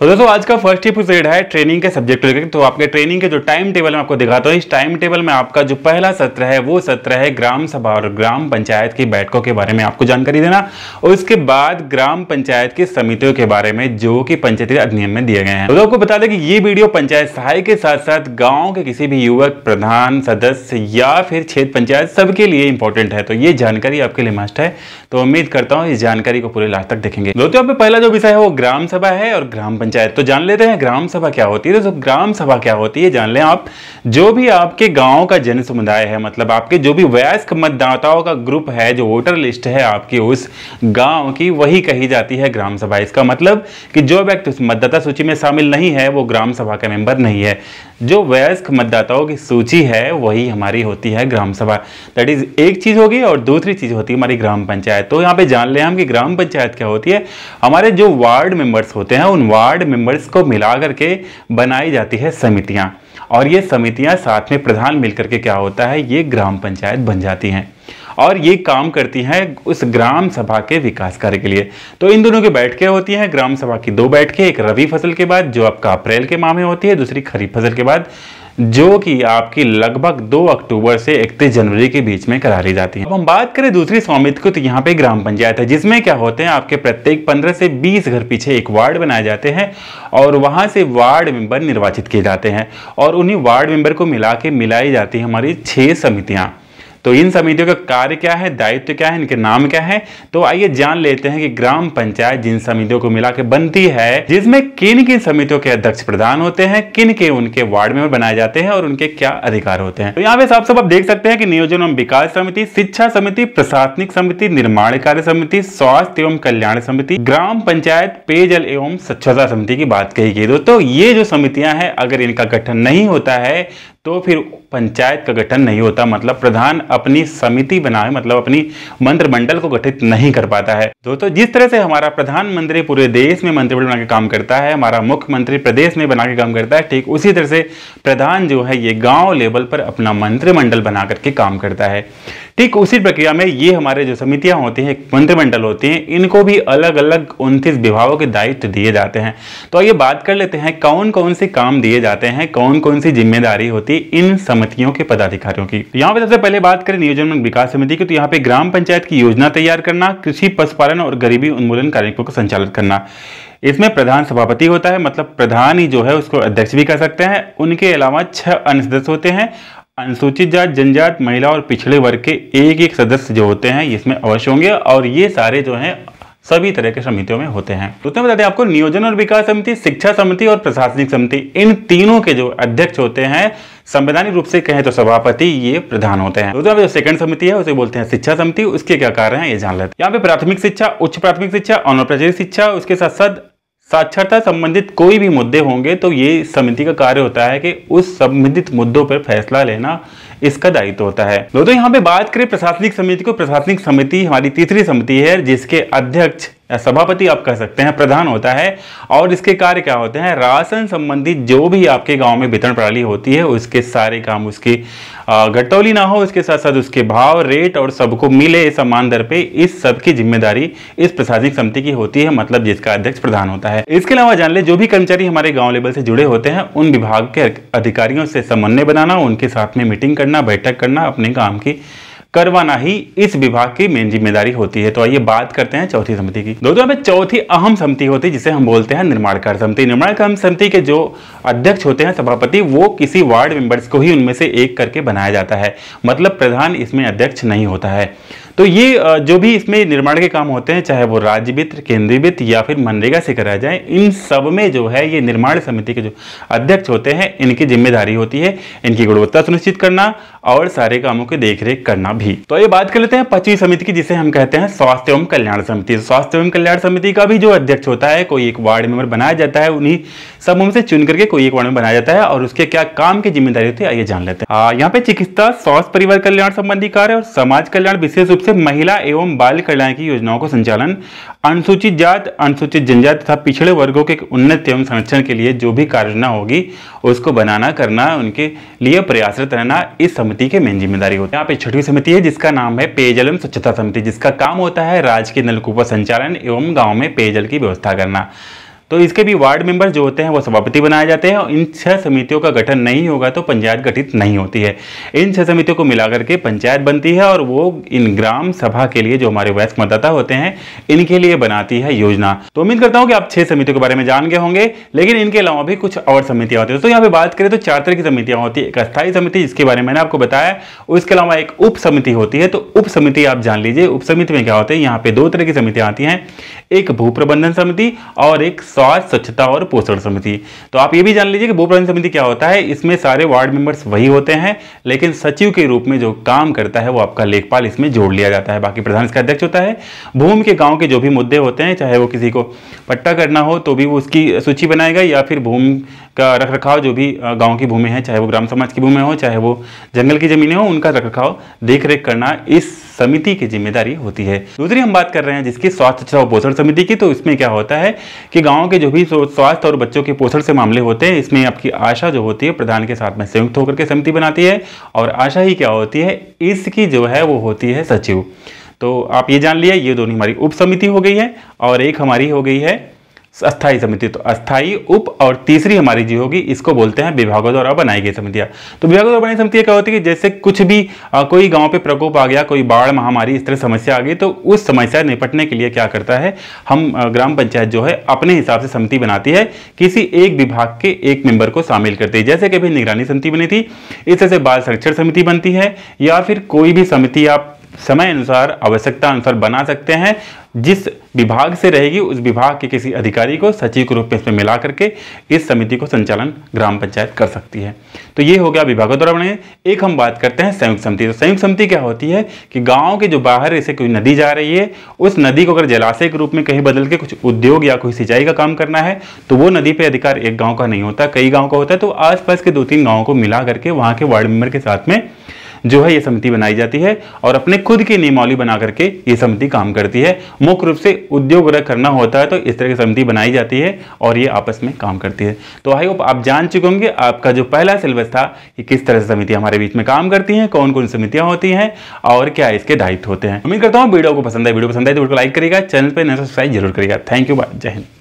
तो दोस्तों आज का फर्स्ट टिप रिलेटेड है ट्रेनिंग के सब्जेक्ट लेकर। तो आपके ट्रेनिंग के जो टाइम टेबल मैं आपको दिखाता हूँ, इस टाइम टेबल में आपका जो पहला सत्र है वो सत्र है ग्राम सभा और ग्राम पंचायत की बैठकों के बारे में आपको जानकारी देना, और उसके बाद ग्राम पंचायत की समितियों के बारे में जो कि पंचायती अधिनियम में दिए गए हैं। तो आपको बता दें कि ये वीडियो पंचायत सहायक के साथ साथ गाँव के किसी भी युवक, प्रधान, सदस्य या फिर क्षेत्र पंचायत सबके लिए इंपॉर्टेंट है। तो ये जानकारी आपके लिए मस्ट है। तो उम्मीद करता हूँ इस जानकारी को पूरे लास्ट तक देखेंगे। दोस्तों यहाँ पे पहला जो विषय है वो ग्राम सभा है और ग्राम पंचायत। तो जान लेते हैं ग्राम सभा क्या होती है। तो ग्राम सभा क्या होती है जान लें आप। जो भी आपके गांव का जन समुदाय है, मतलब आपके जो भी वयस्क मतदाताओं का ग्रुप है, जो वोटर लिस्ट है आपकी उस गांव की, वही कही जाती है ग्राम सभा। इसका मतलब कि जो व्यक्ति उस मतदाता सूची में शामिल नहीं है वो ग्राम सभा का मेंबर नहीं है। जो वयस्क मतदाताओं की सूची है वही हमारी होती है ग्राम सभा। दैट इज एक चीज होगी, और दूसरी चीज होती है हमारी ग्राम पंचायत। तो यहाँ पे जान लें हम कि ग्राम पंचायत क्या होती है। हमारे जो वार्ड मेंबर्स होते हैं उन वार्ड मेंबर्स को मिलाकर के बनाई जाती है समितियां, और ये समितियां साथ में प्रधान मिलकर के क्या होता है, ये ग्राम पंचायत बन जाती हैं, और ये काम करती हैं उस ग्राम सभा के विकास कार्य के लिए। तो इन दोनों की बैठकें होती हैं। ग्राम सभा की दो बैठकें, एक रबी फसल के बाद जो आपका अप्रैल के माह में होती है, दूसरी खरीफ फसल के बाद जो कि आपकी लगभग 2 अक्टूबर से 31 जनवरी के बीच में करारी जाती है। अब हम बात करें दूसरी स्वामित्व की, तो यहाँ पे ग्राम पंचायत है जिसमें क्या होते हैं आपके प्रत्येक 15 से 20 घर पीछे एक वार्ड बनाए जाते हैं, और वहाँ से वार्ड मेंबर निर्वाचित किए जाते हैं, और उन्हीं वार्ड मेंबर को मिला के मिलाई जाती है हमारी 6 समितियाँ। तो इन समितियों का कार्य क्या है, दायित्व क्या है, इनके नाम क्या है। तो आइए जान लेते हैं कि ग्राम पंचायत जिन समितियों को मिला के बनती है, जिसमें किन किन समितियों के अध्यक्ष प्रधान होते हैं, किन के उनके वार्ड मेंबर बनाए जाते हैं, और उनके क्या अधिकार होते हैं। तो यहाँ पे साफ साफ आप देख सकते हैं कि नियोजन एवं विकास समिति, शिक्षा समिति, प्रशासनिक समिति, निर्माण कार्य समिति, स्वास्थ्य एवं कल्याण समिति, ग्राम पंचायत पेयजल एवं स्वच्छता समिति की बात कही गई। दोस्तों ये जो समितियां हैं अगर इनका गठन नहीं होता है तो फिर पंचायत का गठन नहीं होता, मतलब प्रधान अपनी समिति बनाए, मतलब अपनी मंत्रिमंडल को गठित नहीं कर पाता है। दोस्तों जिस तरह से हमारा प्रधानमंत्री पूरे देश में मंत्रिमंडल बना के काम करता है, हमारा मुख्यमंत्री प्रदेश में बना के काम करता है, ठीक उसी तरह से प्रधान जो है ये गांव लेवल पर अपना मंत्रिमंडल बना करके काम करता है। ठीक उसी प्रक्रिया में ये हमारे जो समितियां होती हैं, मंत्रिमंडल होती हैं, इनको भी अलग अलग 29 विभागों के दायित्व दिए जाते हैं। तो आइए बात कर लेते हैं कौन कौन से काम दिए जाते हैं, कौन कौन सी जिम्मेदारी होती है इन समितियों के पदाधिकारियों की। यहाँ पे सबसे पहले बात करें नियोजन एवं विकास समिति की, तो यहाँ पे ग्राम पंचायत की योजना तैयार करना, कृषि, पशुपालन और गरीबी उन्मूलन कार्यक्रमों को संचालित करना। इसमें प्रधान सभापति होता है, मतलब प्रधान ही जो है उसको अध्यक्ष भी कर सकते हैं। उनके अलावा 6 अन्य सदस्य होते हैं। अनुसूचित जाति, जनजाति, महिला और पिछड़े वर्ग के एक सदस्य जो होते हैं इसमें अवश्य होंगे, और ये सारे जो हैं सभी तरह के समितियों में होते हैं। तो उसमें बताते हैं आपको नियोजन और विकास समिति, शिक्षा समिति और प्रशासनिक समिति, इन तीनों के जो अध्यक्ष होते हैं संवैधानिक रूप से कहें तो सभापति ये प्रधान होते हैं। दोस्तों जो सेकंड समिति है उसे बोलते हैं शिक्षा समिति। उसके क्या कार्य हैं ये जान लेते हैं। यहाँ पे प्राथमिक शिक्षा, उच्च प्राथमिक शिक्षा, अनौपचारिक शिक्षा, उसके साथ साथ साक्षरता संबंधित कोई भी मुद्दे होंगे तो ये समिति का कार्य होता है कि उस संबंधित मुद्दों पर फैसला लेना इसका दायित्व होता है। दोस्तों यहाँ पे बात करें प्रशासनिक समिति को, प्रशासनिक समिति हमारी तीसरी समिति है जिसके अध्यक्ष सभापति आप कह सकते हैं प्रधान होता है, और इसके कार्य क्या होते हैं, राशन संबंधित जो भी आपके गांव में वितरण प्रणाली होती है उसके सारे काम, उसकी घटौली ना हो, उसके साथ साथ उसके भाव, रेट और सबको मिले समान दर पे, इस सब की जिम्मेदारी इस प्रशासनिक समिति की होती है, मतलब जिसका अध्यक्ष प्रधान होता है। इसके अलावा जान ले जो भी कर्मचारी हमारे गाँव लेवल से जुड़े होते हैं उन विभाग के अधिकारियों से समन्वय बनाना, उनके साथ में मीटिंग करना, बैठक करना, अपने काम की करवाना ही इस विभाग की मेन जिम्मेदारी होती है। तो आइए बात करते हैं चौथी समिति की। दोस्तों यहाँ पे चौथी अहम समिति होती है जिसे हम बोलते हैं निर्माण कार्य समिति। निर्माण कार्य समिति के जो अध्यक्ष होते हैं सभापति वो किसी वार्ड मेंबर्स को ही उनमें से एक करके बनाया जाता है, मतलब प्रधान इसमें अध्यक्ष नहीं होता है। तो ये जो भी इसमें निर्माण के काम होते हैं चाहे वो राज्य वित्त, केंद्रीय वित्त या फिर मनरेगा से कराया जाए, इन सब में जो है ये निर्माण समिति के जो अध्यक्ष होते हैं इनकी जिम्मेदारी होती है इनकी गुणवत्ता सुनिश्चित करना और सारे कामों की देखरेख करना भी। तो ये बात कर लेते हैं पांचवी समिति की जिसे हम कहते हैं स्वास्थ्य एवं कल्याण समिति। स्वास्थ्य एवं कल्याण समिति का भी जो अध्यक्ष होता है कोई एक वार्ड मेंबर बनाया जाता है, उन्हीं समूह से चुन करके कोई एक वार्ड में बनाया जाता है, और उसके क्या काम की जिम्मेदारी होती है आइए जान लेते हैं। यहाँ पे चिकित्सा, स्वास्थ्य, परिवार कल्याण संबंधी कार्य और समाज कल्याण, विशेष रूप से महिला एवं बाल कल्याण की योजनाओं को संचालन, अनुसूचित जाति, अनुसूचित जनजाति तथा पिछड़े वर्गों के उन्नत एवं संरक्षण के लिए जो भी कार्ययोजना होगी उसको बनाना, करना, उनके लिए प्रयासरत रहना, इस समिति की मेन जिम्मेदारी होती है। यहाँ पे छठी समिति है जिसका नाम है पेयजल एवं स्वच्छता समिति, जिसका काम होता है राज्य के नलकूपों संचालन एवं गाँव में पेयजल की व्यवस्था करना। तो इसके भी वार्ड मेंबर जो होते हैं वो सभापति बनाए जाते हैं और इन 6 समितियों का गठन नहीं होगा तो पंचायत गठित नहीं होती है। इन 6 समितियों को मिलाकर के पंचायत बनती है और वो इन ग्राम सभा के लिए जो हमारे वयस्क मतदाता होते हैं इनके लिए बनाती है योजना। तो उम्मीद करता हूँ कि आप 6 समितियों के बारे में जान गए होंगे, लेकिन इनके अलावा भी कुछ और समितियाँ होती है। तो यहाँ पे बात करें तो 4 तरह की समितियाँ होती है, एक अस्थायी समिति जिसके बारे में मैंने आपको बताया, उसके अलावा एक उप समिति होती है। तो उप समिति आप जान लीजिए, उप समिति में क्या होता है, यहाँ पे 2 तरह की समितियाँ आती हैं, एक भू प्रबंधन समिति और एक स्वास्थ्य स्वच्छता और पोषण समिति। तो आप ये भी जान लीजिए कि भू प्रबंधन समिति क्या होता है, इसमें सारे वार्ड मेंबर्स वही होते हैं, लेकिन सचिव के रूप में जो काम करता है वो आपका लेखपाल इसमें जोड़ लिया जाता है, बाकी प्रधान इसका अध्यक्ष होता है। भूमि के गाँव के जो भी मुद्दे होते हैं, चाहे वो किसी को पट्टा करना हो तो भी वो उसकी सूची बनाएगा, या फिर भूमि का रखरखाव, जो भी गाँव की भूमि है, चाहे वो ग्राम समाज की भूमि हो, चाहे वो जंगल की जमीनें हो, उनका रखरखाव देखरेख करना इस समिति की जिम्मेदारी होती है। दूसरी हम बात कर रहे हैं जिसकी स्वास्थ्य स्वच्छता और पोषण समिति की, तो इसमें क्या होता है कि गांव के जो भी स्वास्थ्य और बच्चों के पोषण से मामले होते हैं, इसमें आपकी आशा जो होती है प्रधान के साथ में संयुक्त होकर के समिति बनाती है, और आशा ही क्या होती है, इसकी जो है वो होती है सचिव। तो आप ये जान लिया, ये दोनों हमारी उप समिति हो गई है और एक हमारी हो गई है अस्थायी समिति। तो अस्थायी, उप और तीसरी हमारी जी होगी, इसको बोलते हैं विभागों द्वारा बनाई गई समितियां। तो विभागों द्वारा बनाई समितियां क्या होती है कि जैसे कुछ भी कोई गांव पे प्रकोप आ गया, कोई बाढ़, महामारी, इस तरह समस्या आ गई, तो उस समस्या निपटने के लिए क्या करता है, हम ग्राम पंचायत जो है अपने हिसाब से समिति बनाती है, किसी एक विभाग के एक मेंबर को शामिल करती है। जैसे कि अभी निगरानी समिति बनी थी, इस तरह से बाल संरक्षण समिति बनती है, या फिर कोई भी समिति आप समय अनुसार, आवश्यकता अनुसार बना सकते हैं। जिस विभाग से रहेगी उस विभाग के किसी अधिकारी को सचिव के रूप में इसमें मिला करके इस समिति को संचालन ग्राम पंचायत कर सकती है। तो ये हो गया विभागों द्वारा बनाए। एक हम बात करते हैं संयुक्त समिति। तो संयुक्त समिति क्या होती है कि गांव के जो बाहर ऐसे कोई नदी जा रही है, उस नदी को अगर जलाशय के रूप में कहीं बदल के कुछ उद्योग या कोई सिंचाई का काम करना है, तो वो नदी पर अधिकार एक गाँव का नहीं होता, कई गाँव का होता है। तो आसपास के 2-3 गाँव को मिला करके वहाँ के वार्ड मेंबर के साथ में जो है ये समिति बनाई जाती है और अपने खुद की नियमावली बना करके ये समिति काम करती है। मुख्य रूप से उद्योग वगैरह करना होता है तो इस तरह की समिति बनाई जाती है और ये आपस में काम करती है। तो आई होप आप जान चुके होंगे आपका जो पहला सिलेबस था कि किस तरह से समितियां हमारे बीच में काम करती हैं, कौन कौन समितियां होती हैं और क्या इसके दायित्व होते हैं। उम्मीद करता हूँ वीडियो को पसंद आए। वीडियो पसंद आए तो वीडियो को लाइक करेगा, चैनल पर नया सब्सक्राइब जरूर करेगा। थैंक यू, बाय, जय हिंद।